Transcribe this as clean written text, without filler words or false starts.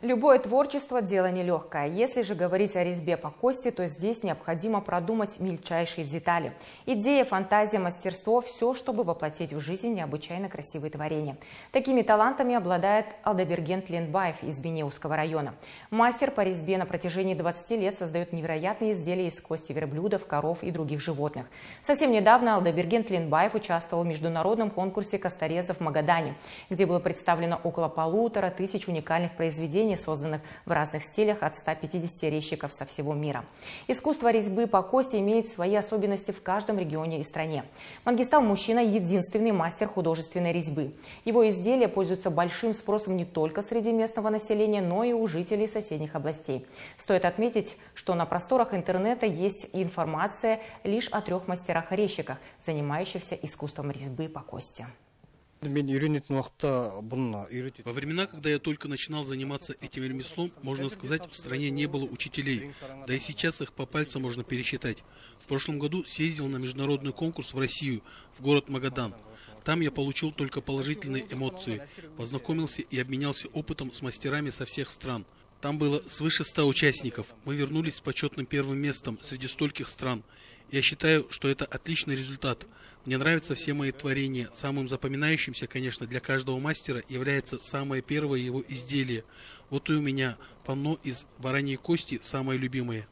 Любое творчество – дело нелегкое. Если же говорить о резьбе по кости, то здесь необходимо продумать мельчайшие детали. Идея, фантазия, мастерство – все, чтобы воплотить в жизнь необычайно красивые творения. Такими талантами обладает Алдеберген Тленбаев из Бенеусского района. Мастер по резьбе на протяжении 20 лет создает невероятные изделия из кости верблюдов, коров и других животных. Совсем недавно Алдеберген Тленбаев участвовал в международном конкурсе косторезов в Магадане, где было представлено около 1500 уникальных произведений, созданных в разных стилях от 150 резчиков со всего мира. Искусство резьбы по кости имеет свои особенности в каждом регионе и стране. Мангистау мужчина – единственный мастер художественной резьбы. Его изделия пользуются большим спросом не только среди местного населения, но и у жителей соседних областей. Стоит отметить, что на просторах интернета есть информация лишь о 3 мастерах-резчиках, занимающихся искусством резьбы по кости. Во времена, когда я только начинал заниматься этим ремеслом, можно сказать, в стране не было учителей. Да и сейчас их по пальцам можно пересчитать. В прошлом году съездил на международный конкурс в Россию, в город Магадан. Там я получил только положительные эмоции. Познакомился и обменялся опытом с мастерами со всех стран. Там было свыше 100 участников. Мы вернулись с почетным 1-м местом среди стольких стран. Я считаю, что это отличный результат. Мне нравятся все мои творения. Самым запоминающимся, конечно, для каждого мастера является самое первое его изделие. Вот и у меня панно из бараньей кости самое любимое.